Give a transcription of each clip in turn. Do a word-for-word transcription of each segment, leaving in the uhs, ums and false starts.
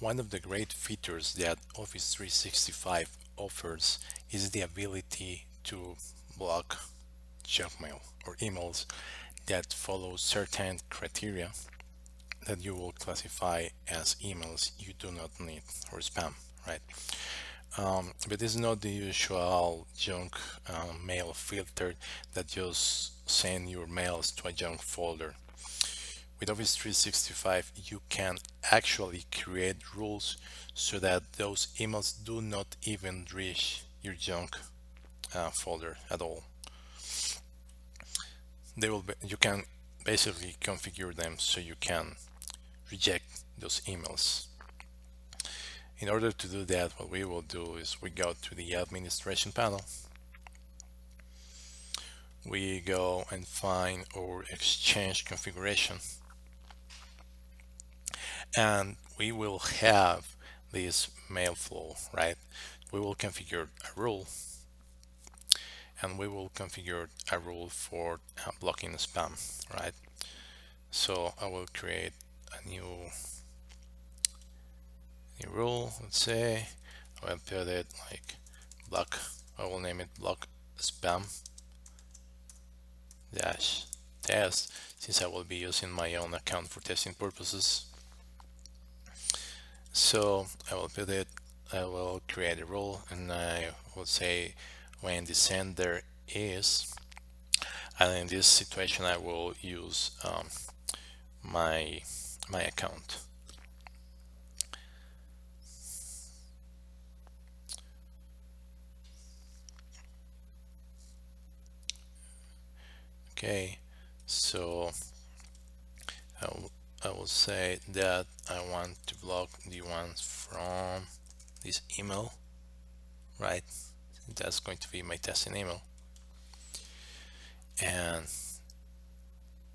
One of the great features that Office three sixty-five offers is the ability to block junk mail or emails that follow certain criteria that you will classify as emails you do not need, or spam, right? Um, but it's not the usual junk uh, mail filter that just send your mails to a junk folder. With Office three sixty-five, you can actually create rules so that those emails do not even reach your junk uh, folder at all. They will be, you can basically configure them so you can reject those emails. In order to do that, what we will do is we go to the administration panel. We go and find our Exchange configuration, and we will have this mail flow, right? We will configure a rule, and we will configure a rule for uh, blocking spam, right? So I will create a new new rule. Let's say I will put it like block. I will name it block spam dash test, since I will be using my own account for testing purposes. So I will put it, I will create a rule, and I will say when the sender is, and in this situation I will use um, my my account. Okay, so I, I will say that I want to block the ones from this email, right? That's going to be my testing email. And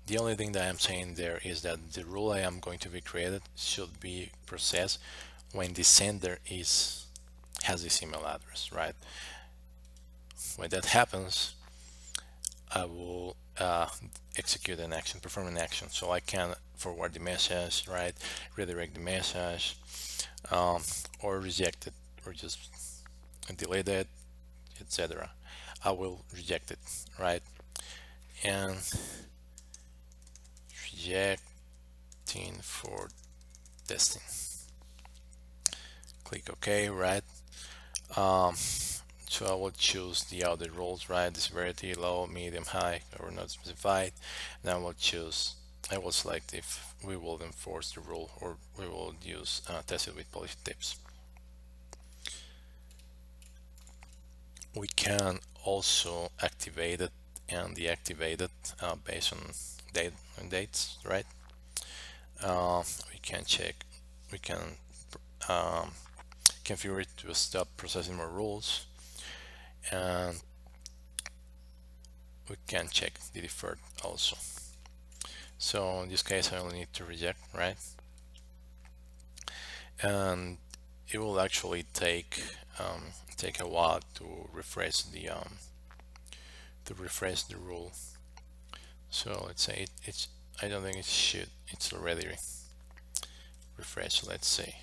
the only thing that I'm saying there is that the rule I am going to be created should be processed when the sender is has this email address, right? When that happens, I will uh, execute an action, perform an action. So I can forward the message, right? Redirect the message, um, or reject it, or just delete it, et cetera. I will reject it, right? And rejecting for testing. Click OK, right? Um, So I will choose the other rules, right? The severity, low, medium, high, or not specified. And I will choose, I will select if we will enforce the rule or we will use uh, test it with policy tips. We can also activate it and deactivate it uh, based on date and dates, right? Uh, we can check, we can um, configure it to stop processing more rules. And we can check the deferred also. So in this case I only need to reject, right? And it will actually take um, take a while to refresh the um, to refresh the rule. So let's say it, it's I don't think it should, it's already refreshed, let's say.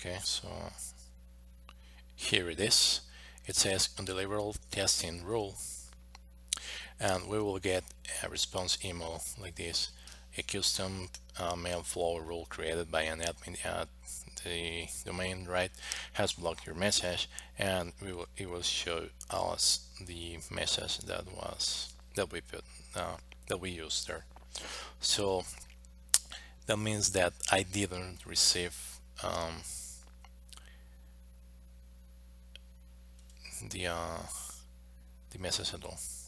Okay, so here it is. It says undeliverable testing rule, and we will get a response email like this. A custom uh, mail flow rule created by an admin at the domain, right, has blocked your message, and we will, it will show us the message that was that we put uh, that we used there. So that means that I didn't receive um, the uh, the message at all,